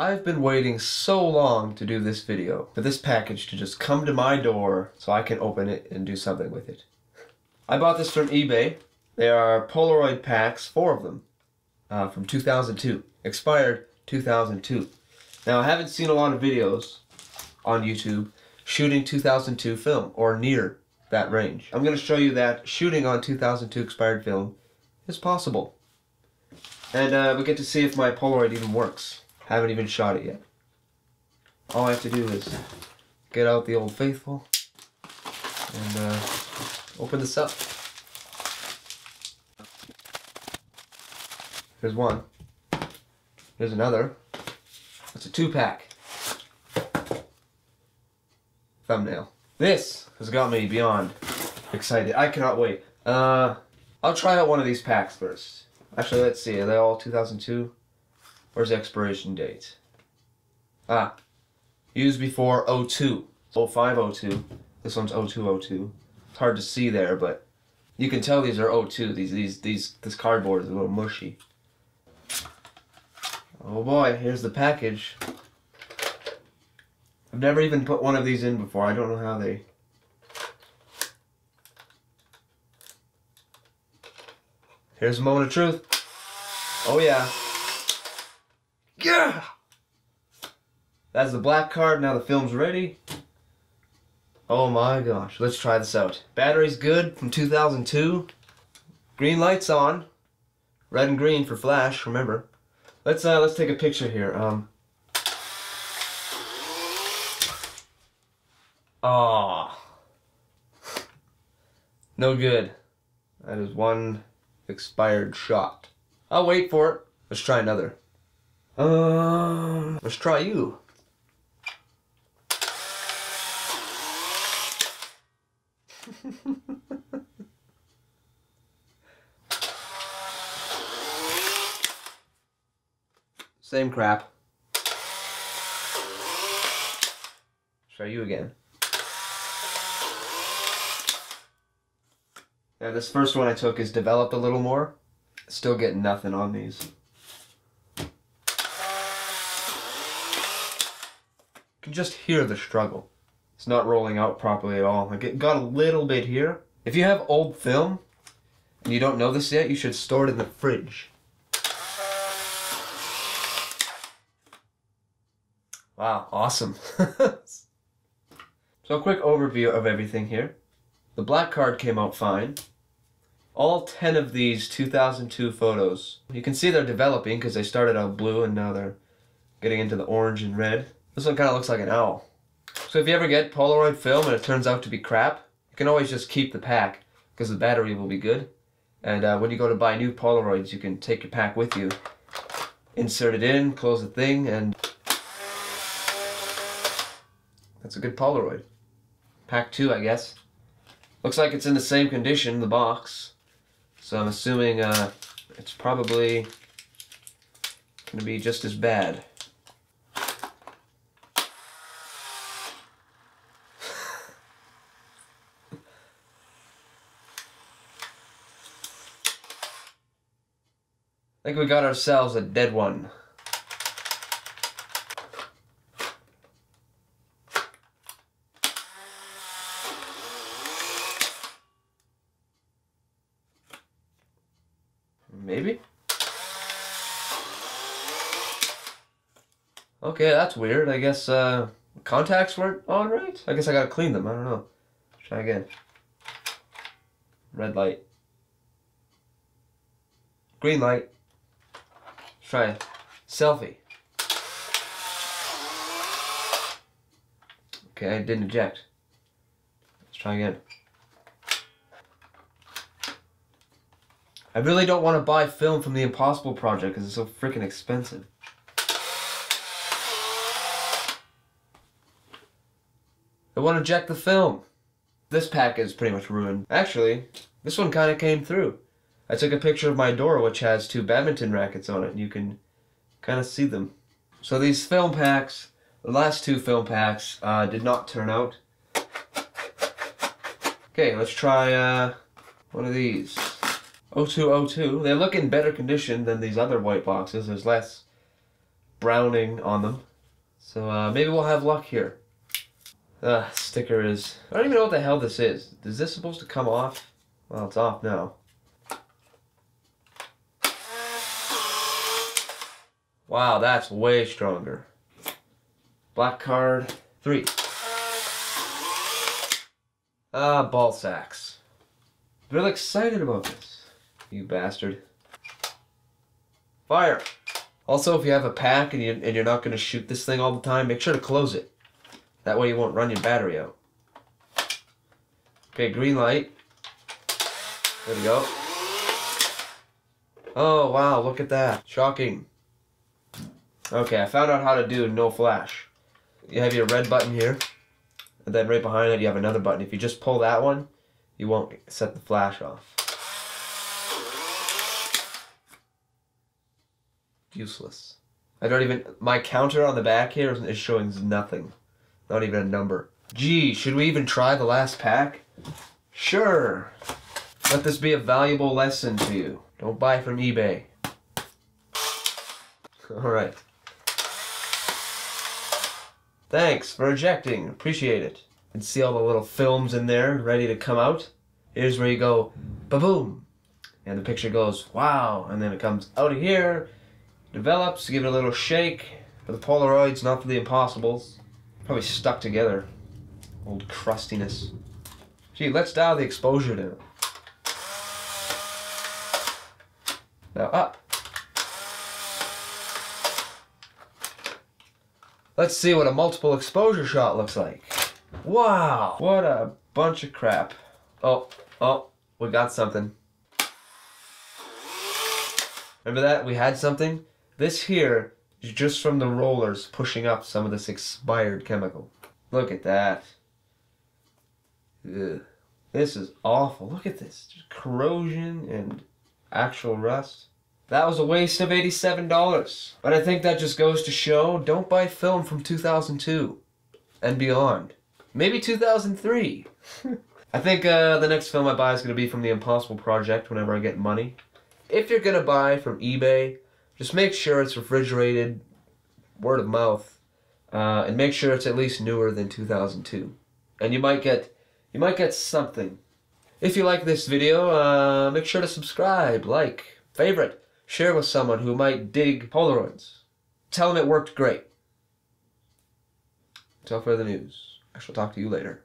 I've been waiting so long to do this video, for this package to just come to my door so I can open it and do something with it. I bought this from eBay. They are Polaroid packs, 4 of them, from 2002. Expired 2002. Now, I haven't seen a lot of videos on YouTube shooting 2002 film, or near that range. I'm going to show you that shooting on 2002 expired film is possible. And we get to see if my Polaroid even works. I haven't even shot it yet. All I have to do is get out the Old Faithful and open this up. Here's one. Here's another. It's a 2-pack. Thumbnail. This has got me beyond excited. I cannot wait. I'll try out one of these packs first. Actually, let's see. Are they all 2002? Where's the expiration date? Ah. Used before 02. 0502. This one's 0202. It's hard to see there, but you can tell these are 02. This cardboard is a little mushy. Oh boy, here's the package. I've never even put one of these in before. I don't know how they... Here's a moment of truth. Oh yeah. Yeah! That's the black card. Now the film's ready. Oh my gosh. Let's try this out. Battery's good from 2002. Green light's on. Red and green for flash, remember. Let's take a picture here. Oh. No good. That is one expired shot. I'll wait for it. Let's try another. Let's try you. Same crap. Try you again. Now this first one I took is developed a little more. Still getting nothing on these. You can just hear the struggle. It's not rolling out properly at all. Like, it got a little bit here. If you have old film, and you don't know this yet, you should store it in the fridge. Wow, awesome. So a quick overview of everything here. The black card came out fine. All 10 of these 2002 photos. You can see they're developing because they started out blue and now they're getting into the orange and red. This one kind of looks like an owl. So if you ever get Polaroid film and it turns out to be crap, you can always just keep the pack because the battery will be good. And when you go to buy new Polaroids, you can take your pack with you, insert it in, close the thing, and that's a good Polaroid. Pack 2, I guess. Looks like it's in the same condition, the box. So I'm assuming it's probably gonna be just as bad. I think we got ourselves a dead one. Maybe? Okay, that's weird. I guess contacts weren't on right? I guess I gotta clean them. I don't know. Try again. Red light. Green light. Let's try it. Selfie. Okay, I didn't eject. Let's try again. I really don't want to buy film from the Impossible Project because it's so freaking expensive. It won't eject the film. This pack is pretty much ruined. Actually, this one kind of came through. I took a picture of my door which has 2 badminton rackets on it and you can kind of see them. So these film packs, the last 2 film packs, did not turn out. Okay, let's try one of these. 0202. They look in better condition than these other white boxes. There's less browning on them. So maybe we'll have luck here. Sticker is... I don't even know what the hell this is. Is this supposed to come off? Well, it's off now. Wow, that's way stronger. Black card 3. Ah, ball sacks. I'm really excited about this. You bastard. Fire! Also, if you have a pack and you're not going to shoot this thing all the time, make sure to close it. That way you won't run your battery out. Okay, green light. There we go. Oh, wow, look at that. Shocking. Okay, I found out how to do no flash. You have your red button here, and then right behind it you have another button. If you just pull that one, you won't set the flash off. Useless. I don't even... My counter on the back here is showing nothing. Not even a number. Gee, should we even try the last pack? Sure. Let this be a valuable lesson to you. Don't buy from eBay. Alright. Thanks for ejecting. Appreciate it. You can see all the little films in there ready to come out. Here's where you go, ba-boom. And the picture goes, wow. And then it comes out of here, develops, give it a little shake. For the Polaroids, not for the Impossibles. Probably stuck together. Old crustiness. Gee, let's dial the exposure down. Now up. Let's see what a multiple exposure shot looks like. Wow, what a bunch of crap. Oh, we got something. Remember that? We had something? This here is just from the rollers pushing up some of this expired chemical. Look at that. Ugh. This is awful. Look at this. Just corrosion and actual rust. That was a waste of $87. But I think that just goes to show, don't buy film from 2002 and beyond. Maybe 2003. I think the next film I buy is going to be from the Impossible Project whenever I get money. If you're going to buy from eBay, just make sure it's refrigerated, word of mouth, and make sure it's at least newer than 2002. And you might get something. If you like this video, make sure to subscribe, like, favorite, share with someone who might dig Polaroids. Tell them it worked great. Until further news, I shall talk to you later.